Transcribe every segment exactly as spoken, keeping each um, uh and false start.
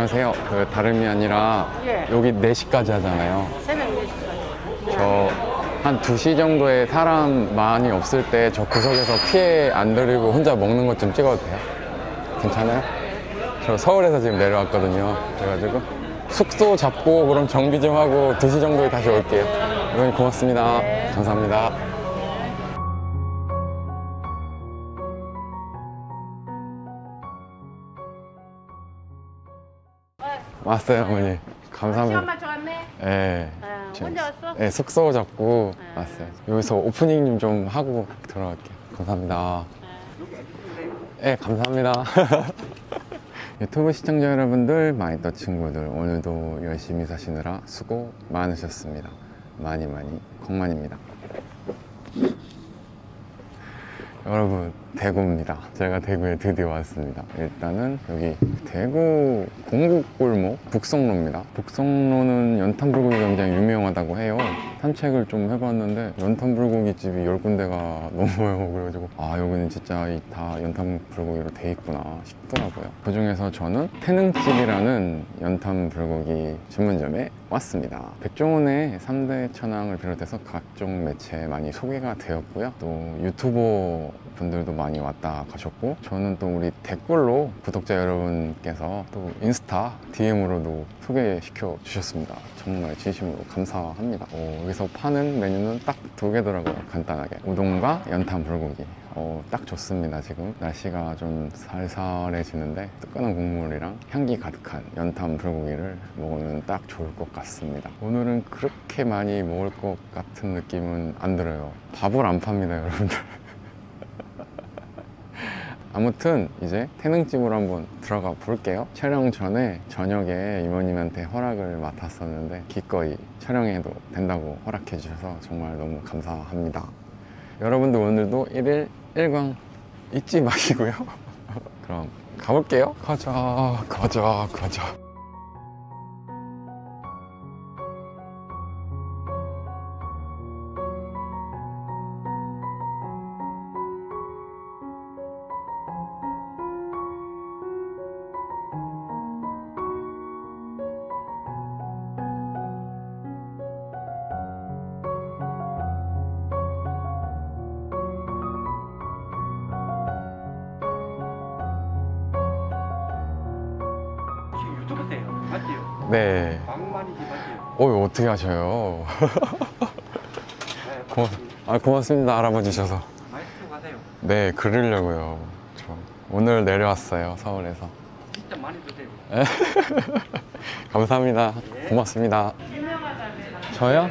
안녕하세요. 그 다름이 아니라 예. 여기 네 시까지 하잖아요. 새벽 네 시까지. 저 한 두 시 정도에 사람 많이 없을 때 저 구석에서 피해 안 드리고 혼자 먹는 것 좀 찍어도 돼요? 괜찮아요? 저 서울에서 지금 내려왔거든요. 그래가지고 숙소 잡고 그럼 정비 좀 하고 두 시 정도에 다시 올게요. 여러분 고맙습니다. 네. 감사합니다. 왔어요 어머니. 감사합니다. 시간 맞춰 왔네? 네. 아, 혼자 왔어? 네, 숙소 잡고 아. 왔어요. 여기서 오프닝 좀 하고 들어갈게요. 감사합니다. 아. 네, 감사합니다. 유튜브 시청자 여러분들, 마이더 친구들, 오늘도 열심히 사시느라 수고 많으셨습니다. 많이 많이 콩만입니다. 여러분, 대구입니다. 제가 대구에 드디어 왔습니다. 일단은 여기 대구 공국골목 북성로입니다. 북성로는 연탄불고기 굉장히 유명하다고 해요. 산책을 좀 해봤는데 연탄불고기 집이 열 군데가 넘어요. 그래가지고 아 여기는 진짜 다 연탄불고기로 돼 있구나 싶더라고요. 그중에서 저는 태능집이라는 연탄불고기 전문점에 왔습니다. 백종원의 삼대 천왕을 비롯해서 각종 매체에 많이 소개가 되었고요. 또 유튜버 분들도 많이 왔다 가셨고, 저는 또 우리 댓글로 구독자 여러분께서 또 인스타 디엠으로도 소개시켜 주셨습니다. 정말 진심으로 감사합니다. 오, 여기서 파는 메뉴는 딱 두 개더라고요. 간단하게 우동과 연탄 불고기. 어, 딱 좋습니다. 지금 날씨가 좀 살살해지는데 뜨끈한 국물이랑 향기 가득한 연탄 불고기를 먹으면 딱 좋을 것 같습니다. 오늘은 그렇게 많이 먹을 것 같은 느낌은 안 들어요. 밥을 안 팝니다 여러분들. 아무튼 이제 태능집으로 한번 들어가 볼게요. 촬영 전에 저녁에 이모님한테 허락을 맡았었는데 기꺼이 촬영해도 된다고 허락해 주셔서 정말 너무 감사합니다. 여러분들 오늘도 일일 일광 잊지 마시고요. 그럼 가볼게요. 가자 가자 가자. 네. 어, 어떻게 하셔요? 고마, 아, 고맙습니다. 알아봐주셔서. 말씀 하세요. 네, 그러려고요. 저 오늘 내려왔어요, 서울에서. 진짜 많이 드세요. 감사합니다. 네. 고맙습니다. 유명하다며. 저요?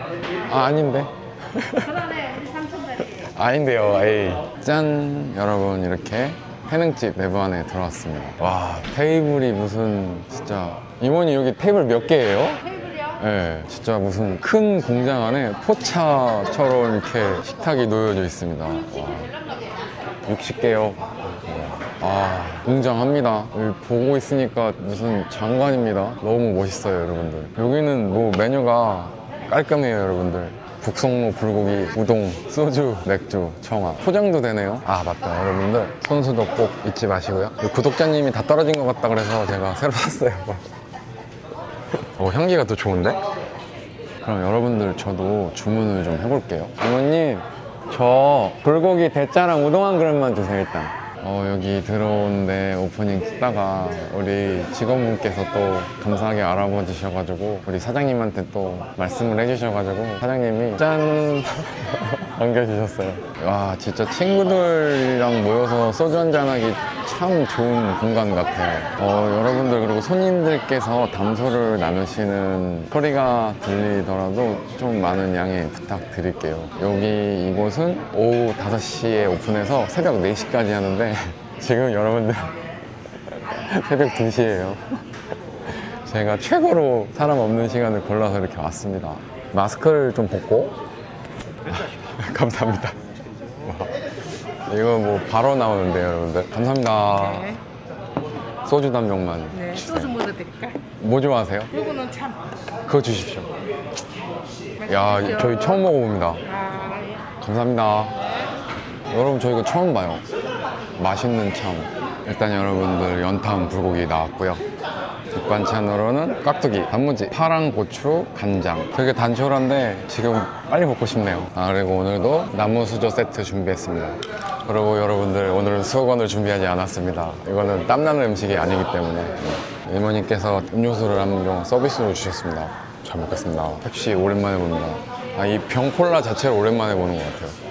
아, 아닌데. 그러네, 우리 삼촌들이. 아닌데요, 아이. 짠, 여러분, 이렇게. 태능집 내부 안에 들어왔습니다. 와, 테이블이 무슨 진짜 이모님 여기 테이블 몇 개예요? 테이블이요? 네, 진짜 무슨 큰 공장 안에 포차처럼 이렇게 식탁이 놓여져 있습니다. 와, 육십 개요? 아, 웅장합니다. 여기 보고 있으니까 무슨 장관입니다. 너무 멋있어요 여러분들. 여기는 뭐 메뉴가 깔끔해요 여러분들. 북성로 불고기, 우동, 소주, 맥주, 청아. 포장도 되네요. 아 맞다 여러분들, 손수도 꼭 잊지 마시고요. 구독자님이 다 떨어진 것 같다 그래서 제가 새로 샀어요. 어, 향기가 더 좋은데? 그럼 여러분들 저도 주문을 좀 해볼게요. 이모님 저 불고기 대짜랑 우동 한 그릇만 주세요 일단. 어, 여기 들어오는데 오프닝 찍다가 우리 직원분께서 또 감사하게 알아봐 주셔가지고 우리 사장님한테 또 말씀을 해주셔가지고 사장님이 짠! 안겨주셨어요. 와 진짜 친구들이랑 모여서 소주 한잔하기 참 좋은 공간 같아요. 어, 여러분들 그리고 손님들께서 담소를 나누시는 소리가 들리더라도 좀 많은 양해 부탁드릴게요. 여기 이곳은 오후 다섯 시에 오픈해서 새벽 네 시까지 하는데 지금 여러분들 새벽 두 시예요. 제가 최고로 사람 없는 시간을 골라서 이렇게 왔습니다. 마스크를 좀 벗고 감사합니다. 이거 뭐 바로 나오는데요 여러분들. 감사합니다. 네. 소주 담병만. 네, 소주 뭐 드릴까요? 뭐 좋아하세요? 요거는 참. 그거 주십시오. 맛있겠죠? 야 저희 처음 먹어봅니다. 아, 예. 감사합니다. 네. 여러분 저 이거 처음 봐요. 맛있는 참. 일단 여러분들 연탄 불고기 나왔고요. 밑반찬으로는 깍두기, 단무지, 파랑 고추, 간장. 되게 단촐한데 지금 빨리 먹고 싶네요. 아, 그리고 오늘도 나무수저 세트 준비했습니다. 그리고 여러분들, 오늘은 수억원을 준비하지 않았습니다. 이거는 땀나는 음식이 아니기 때문에. 이모님께서 음료수를 한 병 서비스로 주셨습니다. 잘 먹겠습니다. 펩시 오랜만에 봅니다. 아, 이 병콜라 자체를 오랜만에 보는 것 같아요.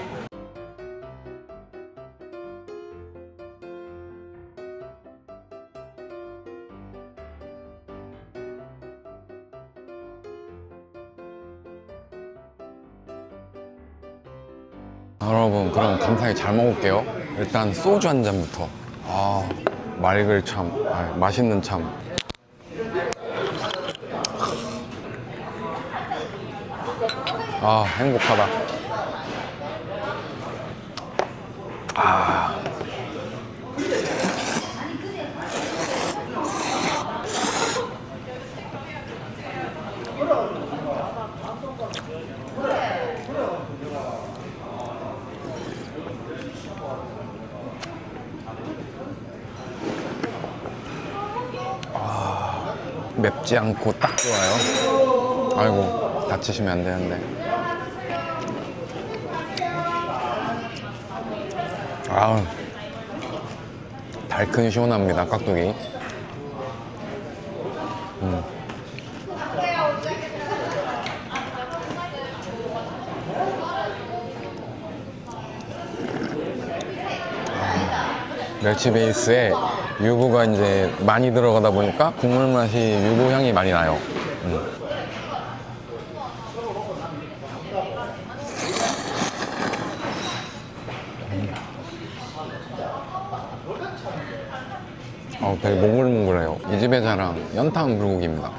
여러분, 그럼 감사히 잘 먹을게요. 일단 소주 한 잔부터. 아, 맑을 참, 아, 맛있는 참. 아, 행복하다. 아. 맵지 않고 딱 좋아요. 아이고, 다치시면 안 되는데. 아우, 달큰 시원합니다, 깍두기. 음. 아, 멸치 베이스에 유부가 이제 많이 들어가다 보니까 국물 맛이 유부 향이 많이 나요. 음. 음. 어, 되게 몽글몽글해요. 이 집의 자랑 연탄 불고기입니다.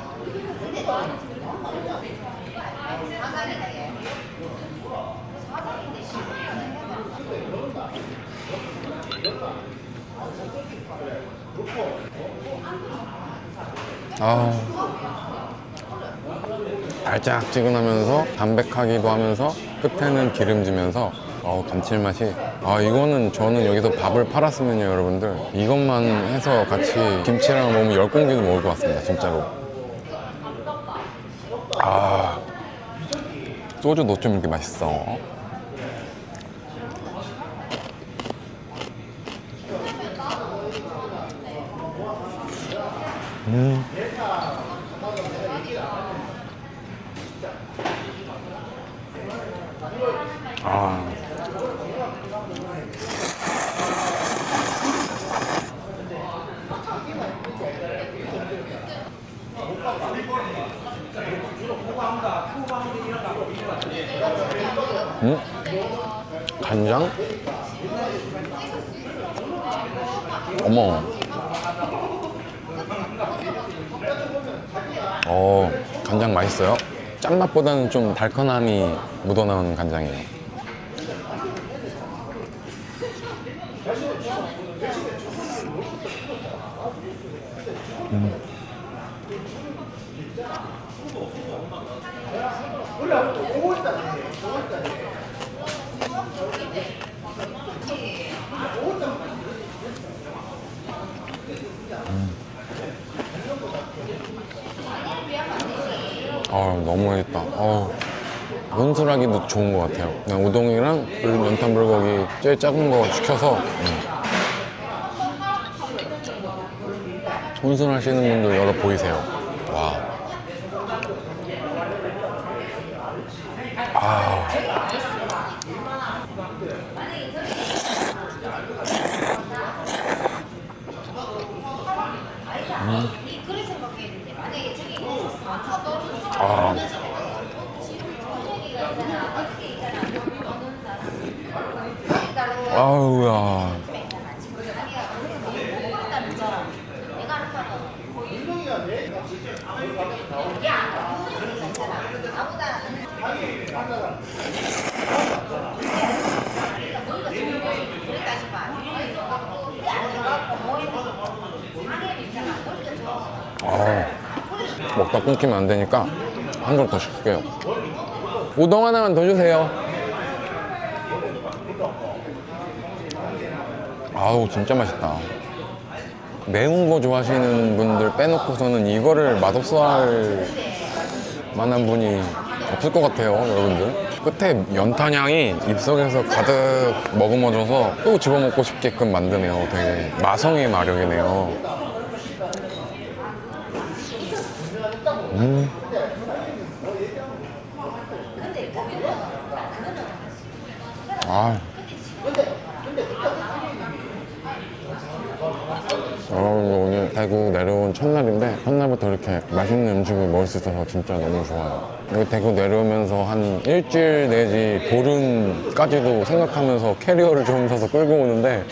아, 달짝지근하면서 담백하기도 하면서 끝에는 기름지면서 어, 감칠맛이. 아, 이거는 저는 여기서 밥을 팔았으면요, 여러분들 이것만 해서 같이 김치랑 먹으면 열 공기도 먹을 것 같습니다, 진짜로. 아, 소주 너쩜 이렇게 맛있어. 음. 아. 음? 간장? 어머. 어, 간장 맛있어요. 짠맛보다는 좀 달큰함이 묻어나온 간장이에요. 음. 음. 아, 너무 맛있다. 어, 논술하기도 좋은 것 같아요. 그냥 우동이랑 연탄 불고기 제일 작은 거 시켜서. 음. 혼술하시는 분들 여러 보이세요. 와. 아. 음. 아. 아우야. 아. 먹다 끊기면 안 되니까 한 그릇 더 시킬게요. 우동 하나만 더 주세요. 아우, 진짜 맛있다. 매운 거 좋아하시는 분들 빼놓고서는 이거를 맛없어 할 만한 분이 없을 것 같아요, 여러분들. 끝에 연탄향이 입속에서 가득 머금어져서 또 집어먹고 싶게끔 만드네요. 되게 마성의 마력이네요. 음. 아. 여러분, 오늘 대구 내려온 첫날인데 첫날부터 이렇게 맛있는 음식을 먹을 수 있어서 진짜 너무 좋아요. 여기 대구 내려오면서 한 일주일 내지 보름까지도 생각하면서 캐리어를 좀 사서 끌고 오는데,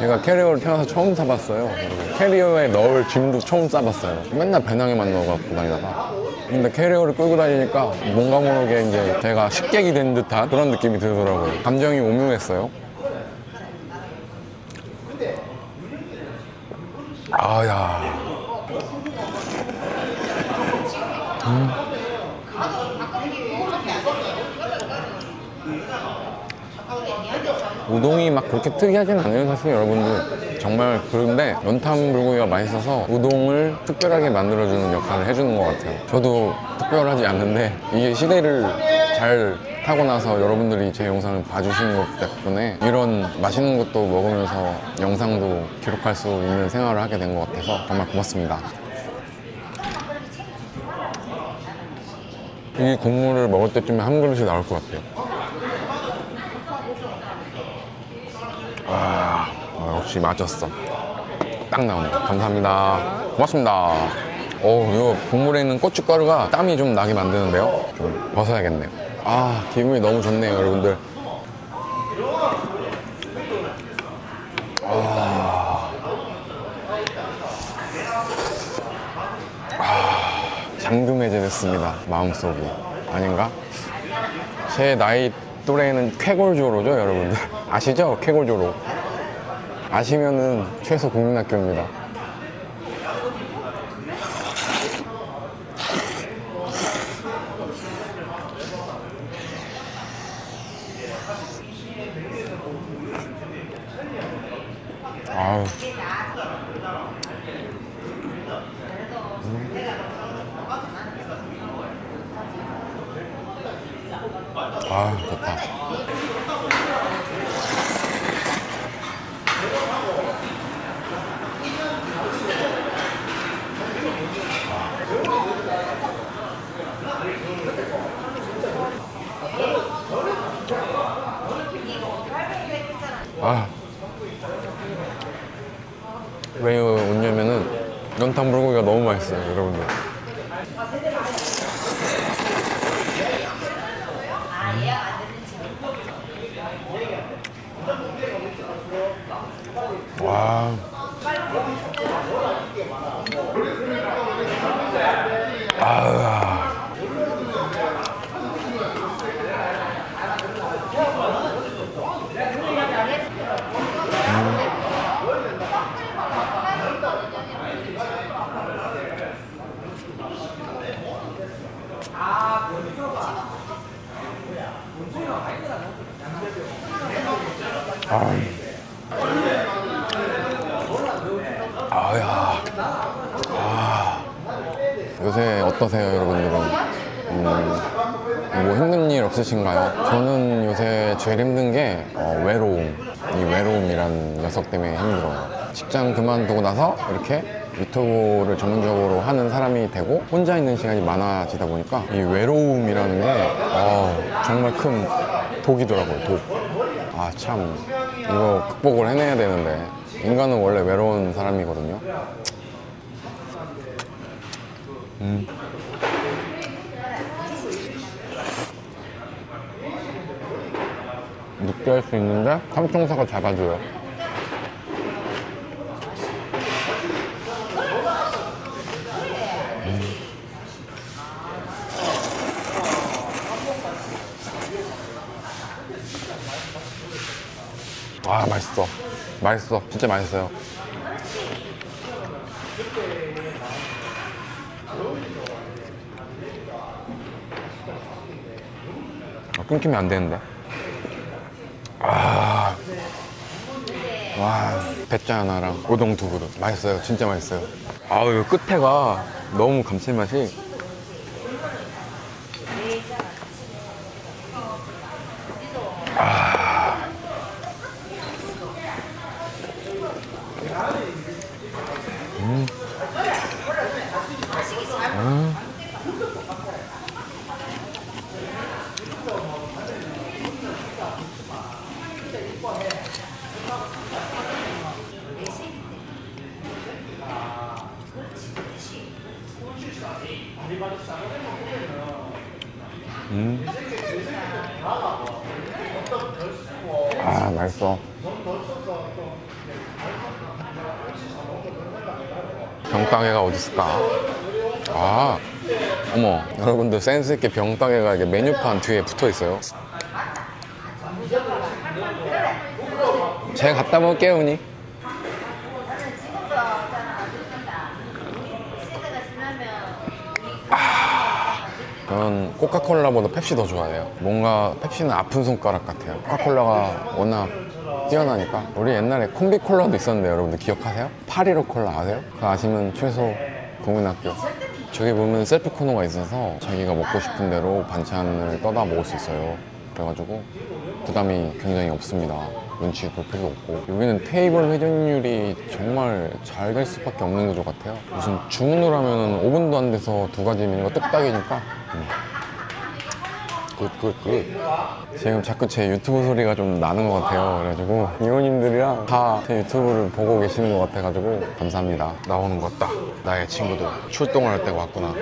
제가 캐리어를 태어나서 처음 사봤어요. 캐리어에 넣을 짐도 처음 싸봤어요. 맨날 배낭에만 넣어갖고 다니다가, 근데 캐리어를 끌고 다니니까 뭔가 모르게 이제 제가 식객이 된 듯한 그런 느낌이 들더라고요. 감정이 오묘했어요. 아야. 음. 우동이 막 그렇게 특이하진 않아요, 사실 여러분들. 정말 그런데 연탄불고기가 맛있어서 우동을 특별하게 만들어주는 역할을 해주는 것 같아요. 저도 특별하지 않는데 이게 시대를 잘 타고 나서 여러분들이 제 영상을 봐주시는 것 덕분에 이런 맛있는 것도 먹으면서 영상도 기록할 수 있는 생활을 하게 된 것 같아서 정말 고맙습니다. 이 국물을 먹을 때쯤에 한 그릇이 나올 것 같아요. 아, 역시 맞았어. 딱 나오네. 감사합니다. 고맙습니다. 오, 이 국물에 있는 고춧가루가 땀이 좀 나게 만드는데요. 좀 벗어야겠네요. 아, 기분이 너무 좋네요, 여러분들. 아, 아... 잠금해제됐습니다, 마음속이. 아닌가? 제 나이 또래에는 쾌골조로죠, 여러분들. 아시죠? 쾌골조로. 아시면은 최소 국민학교입니다. 아유. 음. 아유, 좋다. 아. 왜 웃냐면은 연탄 불고기가 너무 맛있어요, 여러분들. 음. 와. 아. 아야. 아. 요새 어떠세요, 여러분들은? 음, 뭐 힘든 일 없으신가요? 저는 요새 제일 힘든 게 어, 외로움. 이 외로움이란 녀석 때문에 힘들어요. 직장 그만두고 나서 이렇게 유튜브를 전문적으로 하는 사람이 되고 혼자 있는 시간이 많아지다 보니까 이 외로움이라는 게 어, 정말 큰 독이더라고요, 독. 아, 참 이거 극복을 해내야 되는데, 인간은 원래 외로운 사람이거든요. 음. 느끼할 수 있는데 삼총사가 잡아줘요. 아, 맛있어. 맛있어. 진짜 맛있어요. 아, 끊기면 안 되는데. 아. 와. 배추 하나랑 우동 두 그릇. 맛있어요. 진짜 맛있어요. 아우, 끝에가 너무 감칠맛이. 아. 음. 음. 음. 아, 맛있어. 병따개가 어디 있을까? 아, 어머, 여러분들 센스 있게 병따개가 이게 메뉴판 뒤에 붙어 있어요. 제가 갖다 먹을게요, 언니. 저는 코카콜라보다 펩시 더 좋아해요. 뭔가 펩시는 아픈 손가락 같아요. 코카콜라가 워낙 뛰어나니까. 우리 옛날에 콤비콜라도 있었는데 여러분들 기억하세요? 팔십일 호 콜라 아세요? 그 아시면 최소 국민학교. 저기 보면 셀프 코너가 있어서 자기가 먹고 싶은 대로 반찬을 떠다 먹을 수 있어요. 그래가지고 부담이 굉장히 없습니다. 눈치 볼 필요도 없고. 여기는 테이블 회전율이 정말 잘 될 수밖에 없는 구조 같아요. 무슨 주문을 하면 오 분도 안 돼서 두 가지 메뉴가 뚝딱이니까. 굿굿굿. 음. 지금 자꾸 제 유튜브 소리가 좀 나는 것 같아요. 그래가지고 이모님들이랑 다 제 유튜브를 보고 계시는 것 같아가지고 감사합니다. 나오는 것 같다. 나의 친구들 출동을 할 때가 왔구나.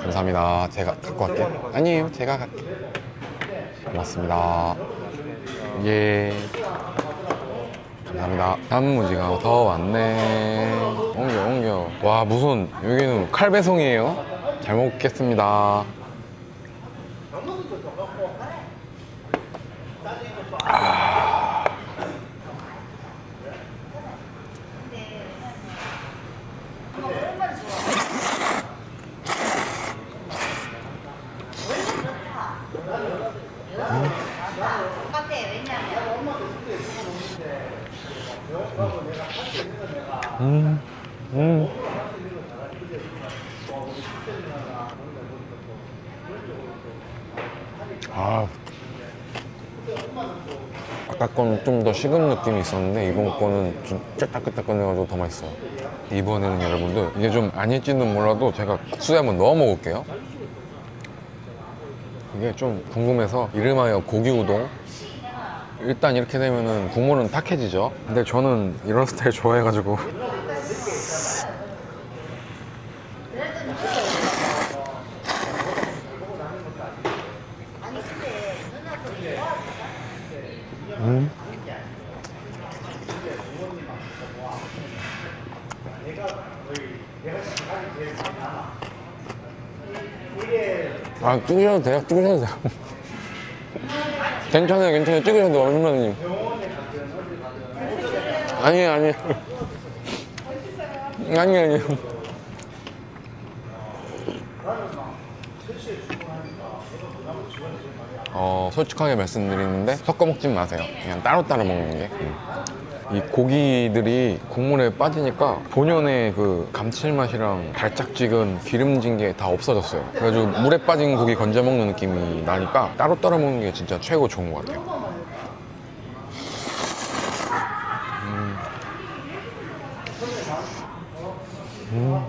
감사합니다. 제가 갖고 갈게요. 아니에요, 제가 갈게요. 고맙습니다. 예, 감사합니다. 단무지가 더 왔네. 옮겨 옮겨. 와, 무슨 여기는 칼 배송이에요? 잘 먹겠습니다. 아. 음, 음. 아, 아까 건 좀 더 식은 느낌이 있었는데 이번 거는 좀 쫄따끈따끈해가지고 더 맛있어요. 이번에는 여러분들 이게 좀 아닐지는 몰라도 제가 국수에 한번 넣어 먹을게요. 이게 좀 궁금해서 이름하여 고기 우동. 일단 이렇게 되면은 국물은 탁해지죠. 근데 저는 이런 스타일 좋아해가지고. 음. 아, 뚜기셔도 돼요? 뚜기셔도 돼요? 괜찮아요, 괜찮아요. 찍으셔도 돼요, 얼마든지. 아니에요, 아니에요. 아니에요, 아니에요. 어, 솔직하게 말씀드리는데 섞어 먹진 마세요. 그냥 따로따로 먹는 게. 이 고기들이 국물에 빠지니까 본연의 그 감칠맛이랑 달짝지근 기름진 게 다 없어졌어요. 그래가지고 물에 빠진 고기 건져 먹는 느낌이 나니까 따로 따로 먹는 게 진짜 최고 좋은 것 같아요. 음. 음.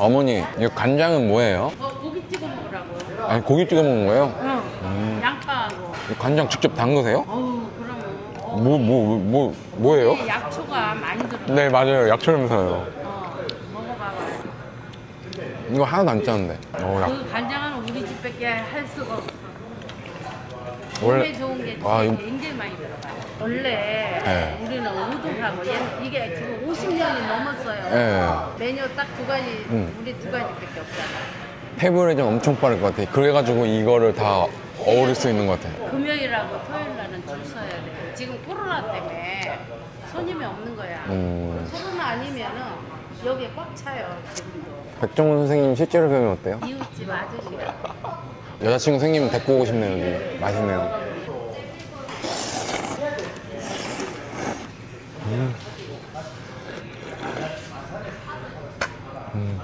어머니, 이 간장은 뭐예요? 어, 고기 찍어 먹으라고요. 아니, 고기 찍어 먹는 거예요? 응. 음. 양파하고. 이 간장 직접 담그세요? 어, 그럼요. 뭐, 뭐, 뭐, 뭐예요? 네, 약초가 많이 들어가요. 네, 맞아요. 약초 냄새요. 어, 먹어봐봐요. 이거 하나도 안 짜는데. 어, 약... 그 간장은 우리 집밖에 할 수가 없어. 원래, 원래 좋은 게 아, 굉장히 많이 들어가요. 원래 네. 우리는 우동하고 이게 지금 오십 년이 넘었어요. 네. 메뉴 딱 두 가지, 음. 우리 두 가지밖에 없잖아요. 테이블에 좀 엄청 빠를 것 같아요. 그래가지고 이거를 다 어울릴 수 있는 것 같아요. 금요일하고 토요일날은 줄 서야 돼요. 지금 코로나 때문에 손님이 없는 거야. 음. 코로나 아니면은 기억에 꽉 차요. 지금도. 백종원 선생님 실제로 뵈면 어때요? 이웃집 아저씨가. 여자친구 생기면 데리고 오고 싶네요. 여기 맛있네요. 음. 음.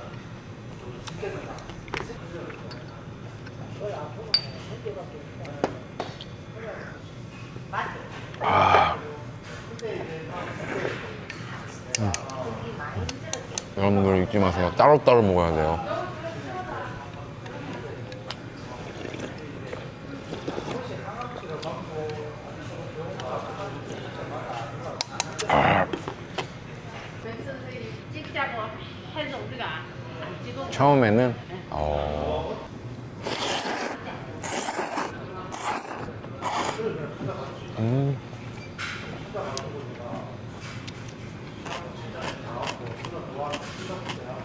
아. 음. 여러분들 잊지 마세요. 따로따로 먹어야 돼요. 처음에는 어... 음.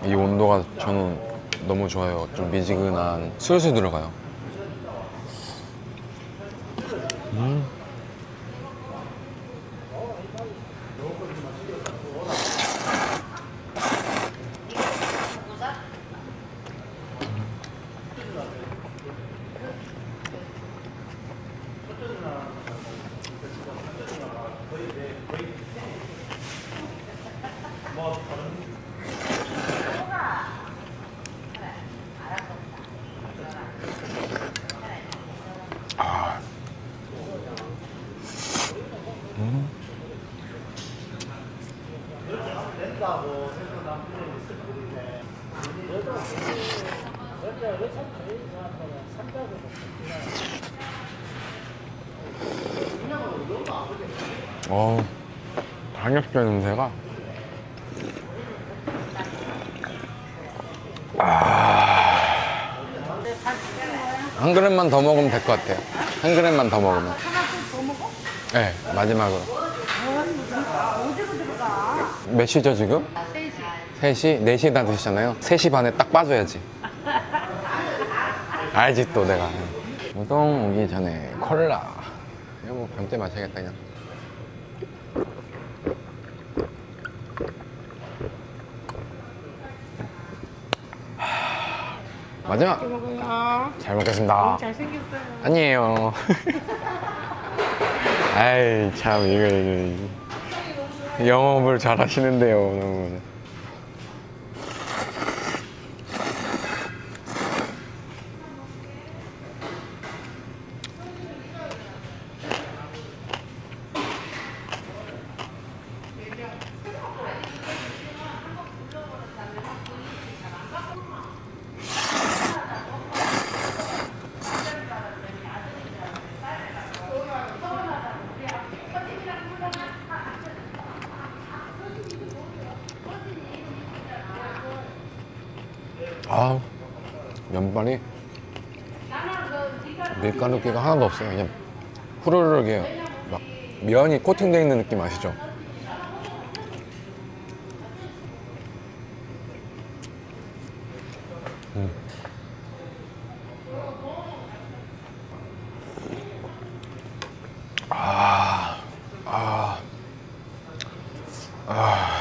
이 온도가 저는 너무 좋아요. 좀 미지근한 슬슬 들어가요. 음. 어, 당역뼈 냄새가 아... 한 그릇만 더 먹으면 될 것 같아요. 한 그릇만 더 먹으면. 네, 마지막으로. 몇 시죠 지금? 세 시? 네 시 다 드시잖아요. 세 시 반에 딱 빠져야지. 알지 또 내가. 우동 오기 전에 콜라. 이거 뭐 밤때 마셔야겠다 그냥. 마지막! 잘 먹겠습니다. 잘생겼어요. 아니에요. 아이 참 이거, 이거 영업을 잘 하시는데요. 너무. 아, 면발이 밀가루기가 하나도 없어요. 그냥 후루룩이에요. 막 면이 코팅되어 있는 느낌 아시죠? 음. 아, 아, 아.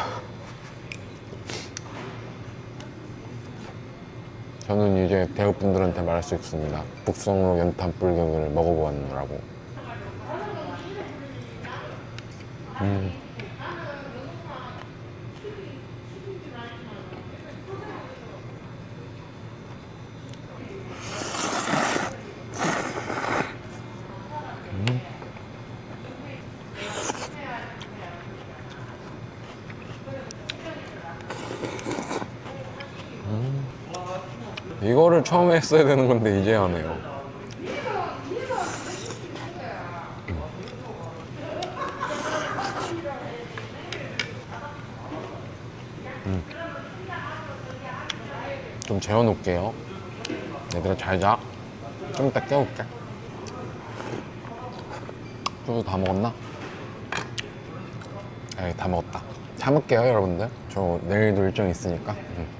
저는 이제 배우분들한테 말할 수 있습니다. 북성로 연탄불격을 먹어보았느라고. 음. 이거를 처음에 했어야 되는 건데 이제야 하네요. 음. 좀 재워놓을게요. 얘들아 잘 자. 좀 이따 깨울게. 소주 다 먹었나? 에이 다 먹었다. 참을게요 여러분들. 저 내일도 일정이 있으니까. 음.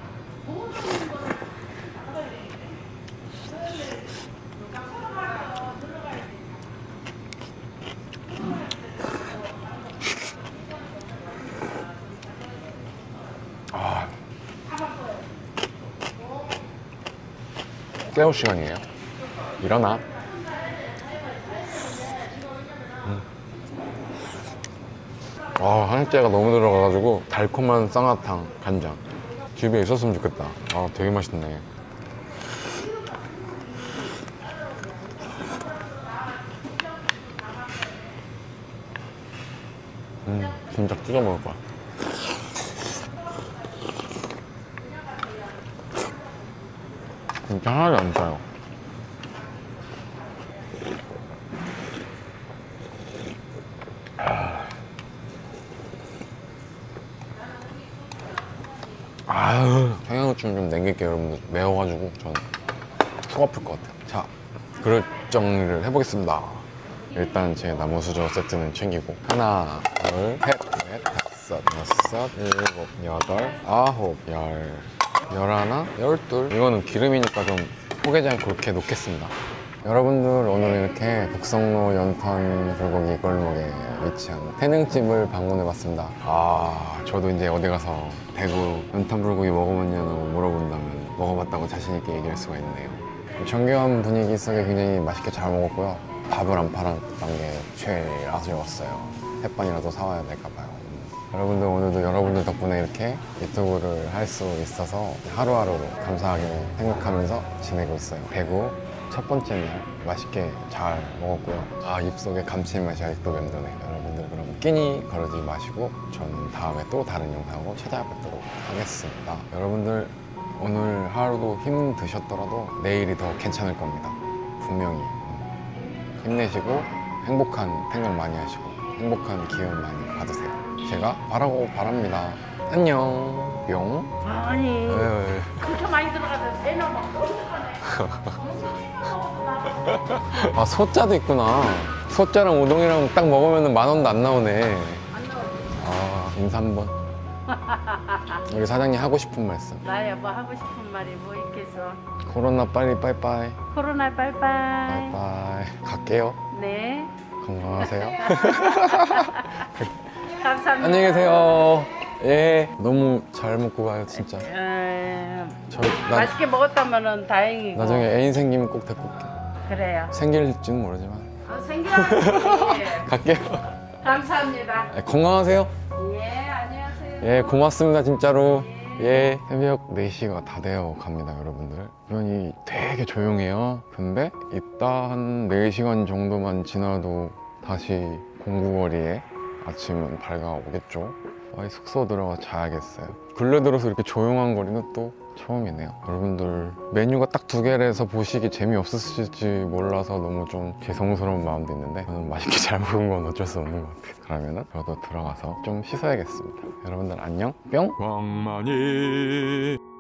아... 깨울 시간이에요. 일어나. 아, 한약재가 너무 들어가가지고 달콤한 쌍화탕, 간장 집에 있었으면 좋겠다. 아, 되게 맛있네. 음, 진짜 찢어 먹을 거야. 진짜 하나도 안 짜요. 아유, 청양고추 좀 남길게요 여러분들. 매워가지고 전 속 아플 것 같아요. 자, 그릇 정리를 해보겠습니다. 일단 제 나무수저 세트는 챙기고 하나, 둘, 셋, 넷, 다섯, 여섯, 일곱, 여덟, 아홉, 열, 열하나, 열둘. 이거는 기름이니까 좀 포개지 않고 이렇게 놓겠습니다. 여러분들, 오늘 이렇게 북성로 연탄 불고기 골목에 위치한 태능집을 방문해봤습니다. 아, 저도 이제 어디 가서 대구 연탄 불고기 먹어봤냐고 물어본다면 먹어봤다고 자신있게 얘기할 수가 있네요. 정겨운 분위기 속에 굉장히 맛있게 잘 먹었고요. 밥을 안 팔았던 게 제일 아쉬웠어요. 햇반이라도 사와야 될까봐요. 여러분들, 오늘도 여러분들 덕분에 이렇게 유튜브를 할 수 있어서 하루하루 감사하게 생각하면서 지내고 있어요. 대구 첫 번째 날 맛있게 잘 먹었고요. 아, 입속에 감칠맛이 아직도 맴도네요. 여러분들, 그럼 끼니 거르지 마시고 저는 다음에 또 다른 영상으로 찾아뵙도록 하겠습니다. 여러분들, 오늘 하루도 힘드셨더라도 내일이 더 괜찮을 겁니다. 분명히. 힘내시고 행복한 생각 많이 하시고 행복한 기운 많이 받으세요. 제가 바라고 바랍니다. 안녕. 뿅. 아니, 에이. 그렇게 많이 들어가서 애나 막 아, 소짜도 있구나. 소짜랑 우동이랑 딱 먹으면 만 원도 안 나오네. 안 나오네. 아, 인사 한 번. 우리 사장님 하고 싶은 말씀. 나야 뭐 하고 싶은 말이 뭐 있겠어. 코로나 빨리 빠이빠이. 코로나 빠이빠이. 빠이빠이. 갈게요. 네. 건강하세요. 감사합니다. 안녕히 계세요. 예, 너무 잘 먹고 가요 진짜. 에... 저, 나... 맛있게 먹었다면 다행이고 나중에 애인 생기면 꼭 데리고 올게. 그래요. 생길지는 모르지만. 어, 생기라면 갈게요. 감사합니다. 예, 건강하세요. 예, 안녕하세요. 예, 고맙습니다 진짜로. 예. 예, 새벽 네 시가 다 되어 갑니다 여러분들. 그러니 되게 조용해요. 근데 이따 한 네 시간 정도만 지나도 다시 공구거리에 아침은 밝아오겠죠. 빨리 숙소 들어가 자야겠어요. 근래 들어서 이렇게 조용한 거리는 또 처음이네요. 여러분들, 메뉴가 딱 두 개라서 보시기 재미없으실지 몰라서 너무 좀 죄송스러운 마음도 있는데 저는 맛있게 잘 먹은 건 어쩔 수 없는 것 같아요. 그러면은 저도 들어가서 좀 씻어야겠습니다. 여러분들 안녕. 뿅. 광만이